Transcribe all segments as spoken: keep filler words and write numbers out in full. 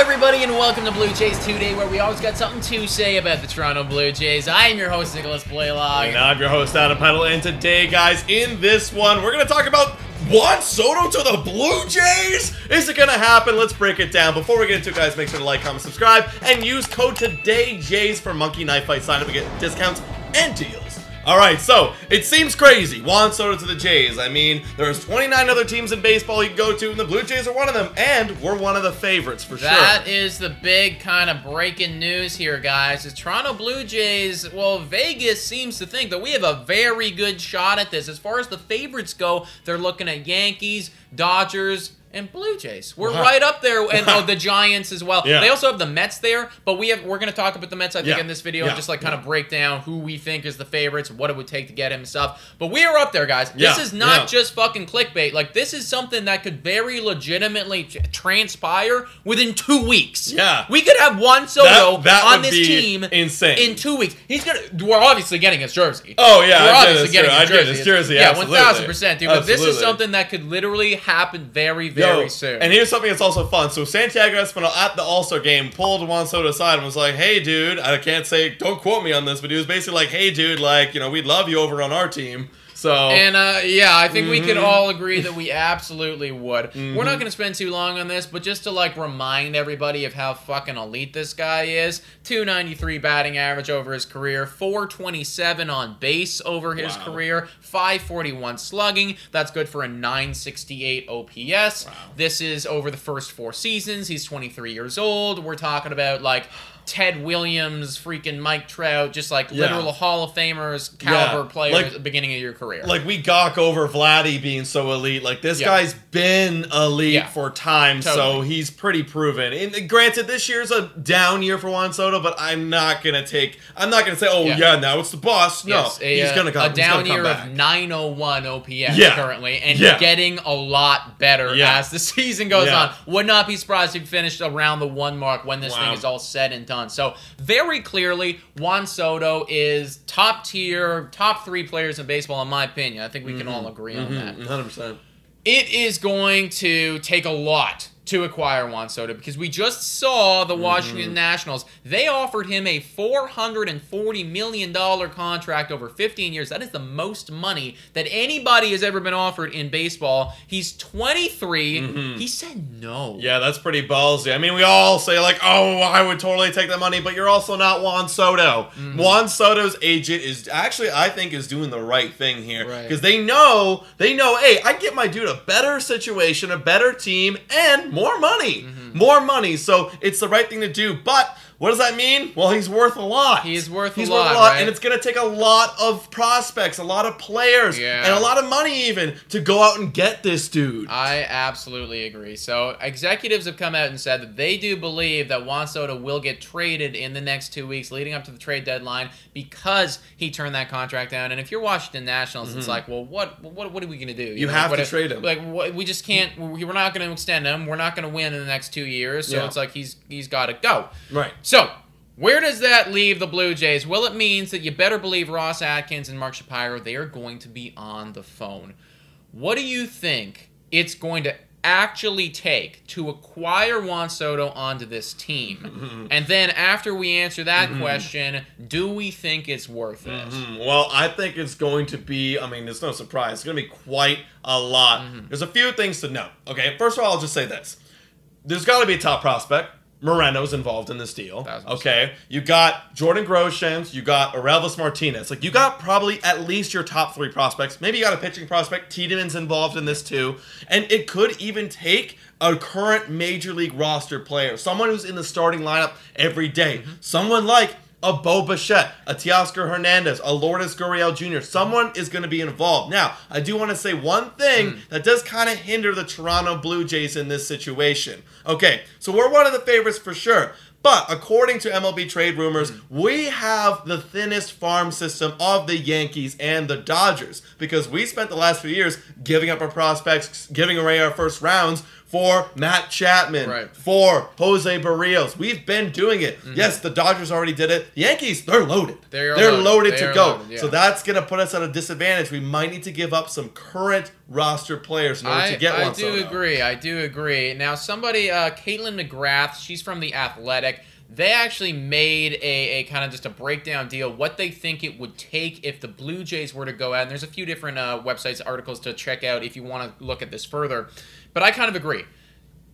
Hello everybody and welcome to Blue Jays Today, where we always got something to say about the Toronto Blue Jays. I am your host, Nicholas Playlog. And I'm your host, Adam Peddle. And today, guys, in this one, we're going to talk about Juan Soto to the Blue Jays? Is it going to happen? Let's break it down. Before we get into it, guys, make sure to like, comment, subscribe, and use code TODAYJAYS for Monkey Knife Fight. Sign up and get discounts and deals. Alright, so, it seems crazy. Juan Soto to the Jays. I mean, there's twenty-nine other teams in baseball you can go to, and the Blue Jays are one of them, and we're one of the favorites, for sure. That is the big kind of breaking news here, guys. The Toronto Blue Jays, well, Vegas seems to think that we have a very good shot at this. As far as the favorites go, they're looking at Yankees, Dodgers, and Blue Jays. We're wow. right up there, and wow. oh, the Giants as well. Yeah. They also have the Mets there, but we have, we're going to talk about the Mets, I think, yeah. in this video, yeah. and just like kind yeah. of break down who we think is the favorites, what it would take to get him and stuff. But we are up there, guys. Yeah. This is not yeah. just fucking clickbait. Like, this is something that could very legitimately transpire within two weeks. Yeah, we could have Juan Soto that, that on this team insane. in two weeks. He's gonna. We're obviously getting his jersey. Oh yeah, we're I obviously getting his jersey. His jersey. Yeah, one thousand percent, dude. But absolutely. This is something that could literally happen very, very. Very Yo, soon. And here's something that's also fun. So Santiago Espinal at the All-Star game pulled Juan Soto aside and was like, hey, dude, I can't say, don't quote me on this, but he was basically like, hey, dude, like, you know, we'd love you over on our team. So And, uh, yeah, I think mm-hmm. we could all agree that we absolutely would. Mm-hmm. We're not going to spend too long on this, but just to, like, remind everybody of how fucking elite this guy is. two ninety-three batting average over his career. four twenty-seven on base over his wow. career. five forty-one slugging. That's good for a nine sixty-eight O P S. Wow. This is over the first four seasons. He's twenty-three years old. We're talking about, like, Ted Williams, freaking Mike Trout, just like yeah. literal Hall of Famers caliber yeah. players like, at the beginning of your career. Like, we gawk over Vladdy being so elite. Like, this yeah. guy's been elite yeah. for time, totally. So he's pretty proven. And granted, this year's a down year for Juan Soto, but I'm not gonna take. I'm not gonna say, oh yeah, yeah now it's the boss. No, yes, a, he's gonna come. A down come year back. Of nine oh one O P S yeah. currently, and yeah. getting a lot better yeah. as the season goes yeah. on. Would not be surprised if he finished around the one mark when this wow. thing is all said and done. So, very clearly, Juan Soto is top tier, top three players in baseball, in my opinion. I think we can mm-hmm. all agree mm-hmm. on that. one hundred percent. It is going to take a lot to acquire Juan Soto, because we just saw the Washington mm-hmm. Nationals. They offered him a four hundred forty million dollars contract over fifteen years. That is the most money that anybody has ever been offered in baseball. He's twenty-three. Mm-hmm. He said no. Yeah, that's pretty ballsy. I mean, we all say, like, oh, I would totally take that money, but you're also not Juan Soto. Mm-hmm. Juan Soto's agent is actually, I think, is doing the right thing here, because right. they know, they know, hey, I get my dude a better situation, a better team, and more money. Mm-hmm. More money. So it's the right thing to do. But what does that mean? Well, he's worth a lot. He's worth he's a worth lot, a lot right? And it's going to take a lot of prospects, a lot of players, yeah. and a lot of money even to go out and get this dude. I absolutely agree. So executives have come out and said that they do believe that Juan Soto will get traded in the next two weeks leading up to the trade deadline, because he turned that contract down. And if you're Washington Nationals, mm-hmm. it's like, well, what what, what are we going to do? You, you know, have to if, trade him. Like, what, we just can't. We're not going to extend him. We're not going to win in the next two years. So yeah. it's like he's he's got to go. Right. So, where does that leave the Blue Jays? Well, it means that you better believe Ross Atkins and Mark Shapiro, they are going to be on the phone. What do you think it's going to actually take to acquire Juan Soto onto this team? Mm-hmm. And then after we answer that mm-hmm. question, do we think it's worth it? Mm-hmm. Well, I think it's going to be, I mean, it's no surprise, it's going to be quite a lot. Mm-hmm. There's a few things to note. Okay, first of all, I'll just say this. There's got to be a top prospect. Moreno's involved in this deal. Okay, you got Jordan Groshans, you got Arelvis Martinez. Like, you got probably at least your top three prospects. Maybe you got a pitching prospect. Tiedemann's involved in this too, and it could even take a current major league roster player, someone who's in the starting lineup every day, mm-hmm. someone like a Bo Bichette, a Teoscar Hernandez, a Lourdes Gurriel Junior Someone is going to be involved. Now, I do want to say one thing mm. that does kind of hinder the Toronto Blue Jays in this situation. Okay, so we're one of the favorites for sure. But according to M L B trade rumors, mm. we have the thinnest farm system of the Yankees and the Dodgers, because we spent the last few years giving up our prospects, giving away our first rounds for Matt Chapman, right. for Jose Barrios. We've been doing it. Mm-hmm. Yes, the Dodgers already did it. The Yankees, they're loaded. They are they're loaded, loaded they to go. Loaded, yeah. So that's going to put us at a disadvantage. We might need to give up some current roster players in order I, to get I Juan Soto. I do agree. I do agree. Now, somebody, uh, Caitlin McGrath, she's from The Athletic. They actually made a, a kind of just a breakdown deal, what they think it would take if the Blue Jays were to go out. And there's a few different uh, websites, articles to check out if you want to look at this further. But I kind of agree.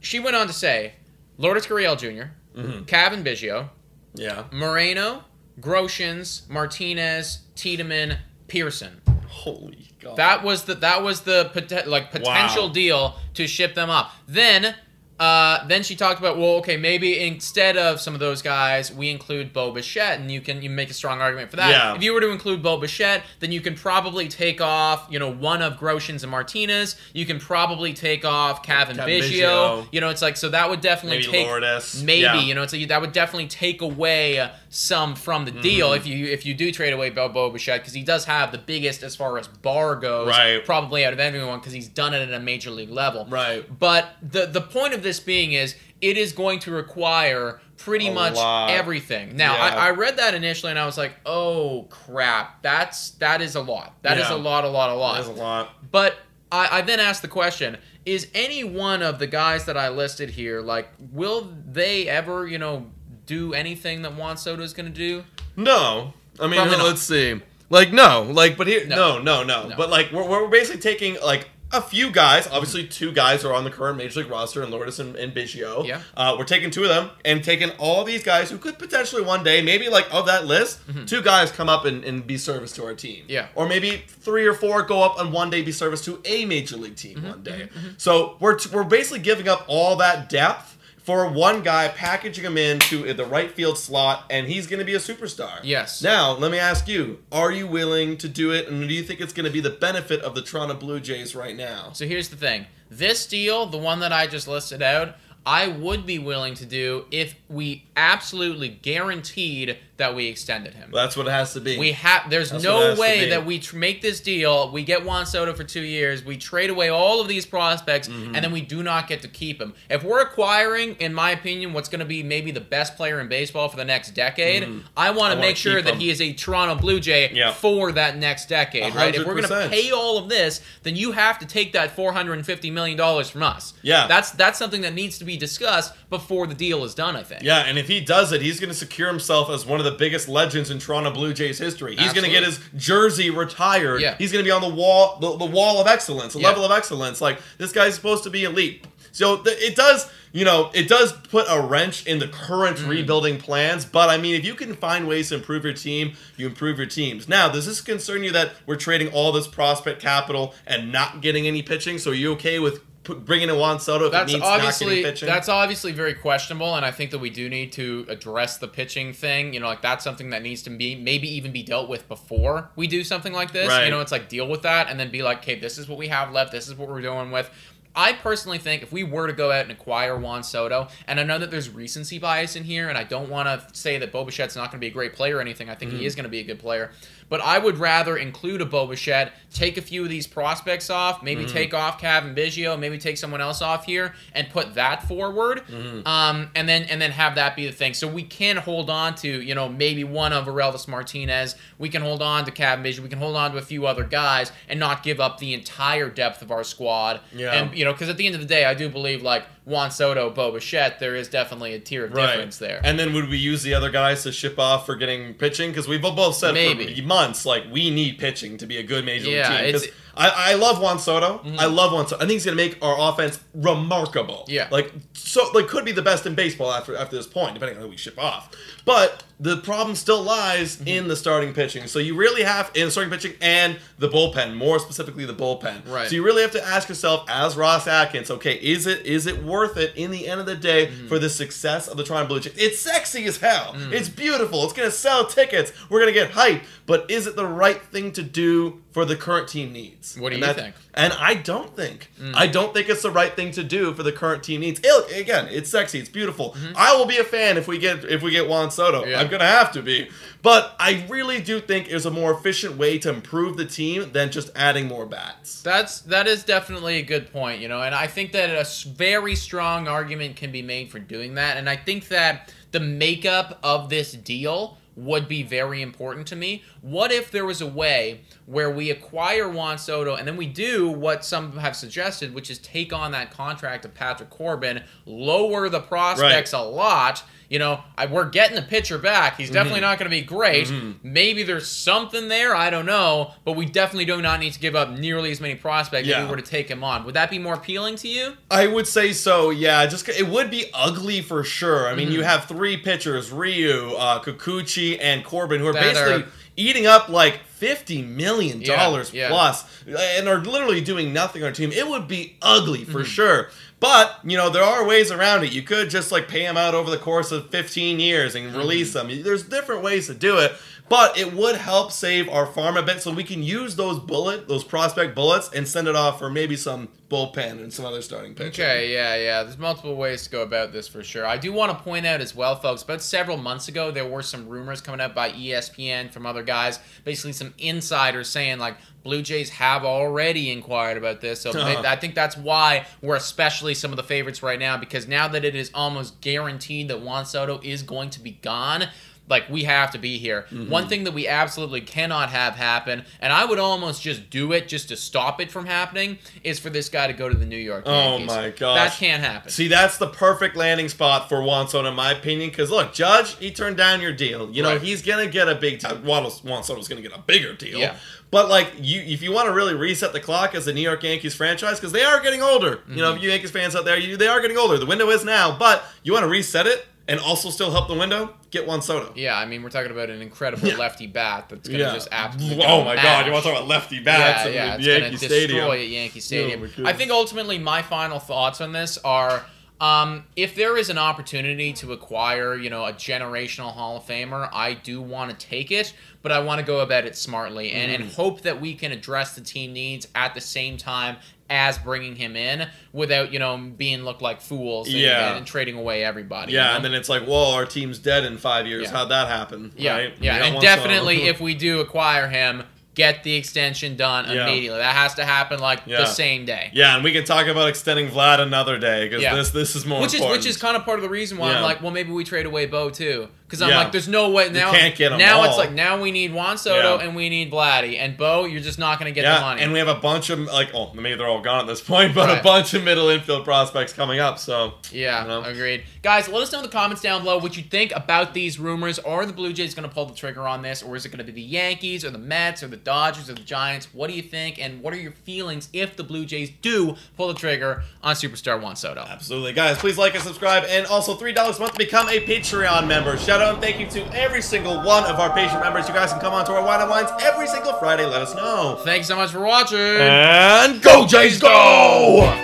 She went on to say, Lourdes Gurriel Junior, mm-hmm. Cavan Biggio, yeah. Moreno, Groshans, Martinez, Tiedemann, Pearson. Holy God. That was the, that was the like potential wow. deal to ship them up. Then... Uh, then she talked about, well, okay, maybe instead of some of those guys, we include Bo Bichette, and you can you make a strong argument for that. Yeah. If you were to include Bo Bichette, then you can probably take off, you know, one of Groshans and Martinez. You can probably take off Cavan Biggio. You know, it's like, so that would definitely maybe take... Lourdes. Maybe, yeah. you know, it's like, that would definitely take away some from the deal mm-hmm. if you if you do trade away Bo, Bo Bichette, because he does have the biggest as far as bar goes, right. probably out of everyone, because he's done it at a major league level. Right. But the, the point of this being is it is going to require pretty a much lot. everything. Now, yeah. I, I read that initially and I was like, oh, crap. That's, that is a lot. That yeah. is a lot, a lot, a lot. That is a lot. But I, I then asked the question, is any one of the guys that I listed here, like, will they ever, you know, do anything that Juan Soto is going to do? No. I mean, no, let's see. Like, no. Like, but here, no, no, no. no. no. But, like, we're, we're basically taking, like, a few guys, obviously two guys are on the current Major League roster in Lourdes and, and Biggio. Yeah. Uh, we're taking two of them and taking all these guys who could potentially one day, maybe like of that list, mm-hmm. two guys come up and, and be service to our team. Yeah. Or maybe three or four go up and one day be service to a Major League team mm-hmm. one day. Mm-hmm. So we're, t we're basically giving up all that depth for one guy, packaging him into the right field slot, and he's going to be a superstar. Yes. Now, let me ask you, are you willing to do it, and do you think it's going to be the benefit of the Toronto Blue Jays right now? So here's the thing. This deal, the one that I just listed out, I would be willing to do if we absolutely guaranteed that we extended him. Well, that's what it has to be. We have. There's that's no way that we tr make this deal. We get Juan Soto for two years. We trade away all of these prospects, mm-hmm. and then we do not get to keep him. If we're acquiring, in my opinion, what's going to be maybe the best player in baseball for the next decade, mm-hmm. I want to make sure that him. he is a Toronto Blue Jay yeah. for that next decade. one hundred percent. Right? If we're going to pay all of this, then you have to take that four hundred fifty million dollars from us. Yeah, that's that's something that needs to be discussed before the deal is done, I think. Yeah, and if he does it, he's going to secure himself as one of the biggest legends in Toronto Blue Jays history. He's going to get his jersey retired. Yeah. He's going to be on the wall, the, the wall of excellence, the yeah. level of excellence. Like, this guy's supposed to be elite. So th it does... You know, it does put a wrench in the current mm. rebuilding plans, but I mean, if you can find ways to improve your team, you improve your teams. Now, does this concern you that we're trading all this prospect capital and not getting any pitching? So are you okay with bringing in Juan Soto if that's it means not getting pitching? That's obviously very questionable, and I think that we do need to address the pitching thing. You know, like, that's something that needs to be maybe even be dealt with before we do something like this. Right. You know, it's like, deal with that and then be like, okay, this is what we have left. This is what we're doing with. I personally think if we were to go out and acquire Juan Soto, and I know that there's recency bias in here, and I don't want to say that Bo Bichette's not going to be a great player or anything. I think mm-hmm. he is going to be a good player. But I would rather include a Bo Bichette, take a few of these prospects off, maybe mm-hmm. take off Cavan Biggio, maybe take someone else off here, and put that forward, mm-hmm. um, and then and then have that be the thing. So we can hold on to, you know, maybe one of Arelvis Martinez. We can hold on to Cavan Biggio. We can hold on to a few other guys and not give up the entire depth of our squad. Yeah. And, you know, because at the end of the day, I do believe, like, Juan Soto, Bo Bichette, there is definitely a tier of right. difference there. And then would we use the other guys to ship off for getting pitching? Because we've both said maybe. For months, like, we need pitching to be a good major league yeah, team. Because I, I love Juan Soto. Mm-hmm. I love Juan Soto. I think he's going to make our offense remarkable. Yeah. Like, so, like, could be the best in baseball after after this point, depending on who we ship off. But the problem still lies mm-hmm. in the starting pitching. So you really have, in starting pitching and the bullpen, more specifically the bullpen. Right. So you really have to ask yourself, as Ross Atkins, okay, is it is it worth worth it in the end of the day mm. for the success of the Toronto Blue Jays? It's sexy as hell. Mm. It's beautiful. It's going to sell tickets. We're going to get hype. But is it the right thing to do for the current team needs? What do and you think? And I don't think. Mm. I don't think it's the right thing to do for the current team needs. It, again, it's sexy. It's beautiful. Mm-hmm. I will be a fan if we get if we get Juan Soto. Yeah. I'm going to have to be. But I really do think it's a more efficient way to improve the team than just adding more bats. That's that is definitely a good point, you know. And I think that a very strong argument can be made for doing that. And I think that the makeup of this deal would be very important to me. What if there was a way where we acquire Juan Soto and then we do what some have suggested, which is take on that contract of Patrick Corbin, lower the prospects right. a lot. You know, I, we're getting the pitcher back. He's definitely mm-hmm. not going to be great. Mm-hmm. Maybe there's something there. I don't know. But we definitely do not need to give up nearly as many prospects yeah. if we were to take him on. Would that be more appealing to you? I would say so, yeah. Just it would be ugly for sure. I mean, mm-hmm. you have three pitchers, Ryu, uh, Kikuchi, and Corbin, who are that basically are eating up like fifty million dollars yeah, yeah. plus and are literally doing nothing on our team. It would be ugly for mm-hmm. sure. But, you know, there are ways around it. You could just, like, pay them out over the course of fifteen years and release them. There's different ways to do it. But it would help save our farm a bit so we can use those bullet, those prospect bullets and send it off for maybe some bullpen and some other starting pitcher. Okay, yeah, yeah. There's multiple ways to go about this for sure. I do want to point out as well, folks, about several months ago, there were some rumors coming up by E S P N from other guys, basically some insiders saying, like, Blue Jays have already inquired about this. So uh-huh. I think that's why we're especially some of the favorites right now, because now that it is almost guaranteed that Juan Soto is going to be gone, like, we have to be here. Mm-hmm. One thing that we absolutely cannot have happen, and I would almost just do it just to stop it from happening, is for this guy to go to the New York Yankees. Oh, my gosh. That can't happen. See, that's the perfect landing spot for Juan Soto, in my opinion, because, look, Judge, he turned down your deal. You right. know, he's going to get a big deal. Juan Soto's going to get a bigger deal. Yeah. But, like, you, if you want to really reset the clock as the New York Yankees franchise, because they are getting older. Mm-hmm. You know, if you Yankees fans out there, you, they are getting older. The window is now. But you want to reset it and also still help the window? Get Juan Soto. Yeah, I mean, we're talking about an incredible yeah. lefty bat that's going to yeah. just absolutely oh my mash. God, you want to talk about lefty bats yeah, in yeah, Yankee Stadium. Destroy at Yankee Stadium. Oh, I think ultimately my final thoughts on this are, um, if there is an opportunity to acquire, you know, a generational Hall of Famer, I do want to take it, but I want to go about it smartly and, mm. and hope that we can address the team needs at the same time as bringing him in without, you know, being looked like fools and, yeah. and, and trading away everybody. Yeah, you know? And then it's like, whoa, our team's dead in five years. Yeah. How'd that happen? Yeah, right? yeah. And definitely if we do acquire him, get the extension done yeah. immediately. That has to happen, like, yeah. the same day. Yeah, and we can talk about extending Vlad another day, because yeah. this this is more which important. Is, which is kind of part of the reason why yeah. I'm like, well, maybe we trade away Bo, too. Because I'm yeah. like, there's no way. Now, you can't get them now all. It's like, now we need Juan Soto yeah. and we need Vladdy. And Bo, you're just not going to get yeah. the money. And we have a bunch of, like, oh, maybe they're all gone at this point, but right. a bunch of middle infield prospects coming up. So, yeah, you know. Agreed. Guys, let us know in the comments down below what you think about these rumors. Are the Blue Jays going to pull the trigger on this? Or is it going to be the Yankees or the Mets or the Dodgers or the Giants? What do you think? And what are your feelings if the Blue Jays do pull the trigger on superstar Juan Soto? Absolutely. Guys, please like and subscribe. And also three dollars a month, become a Patreon member. Shout out and thank you to every single one of our Patreon members. You guys can come on to our Wine and Wines every single Friday. Let us know. Thanks so much for watching. And go Jays, go!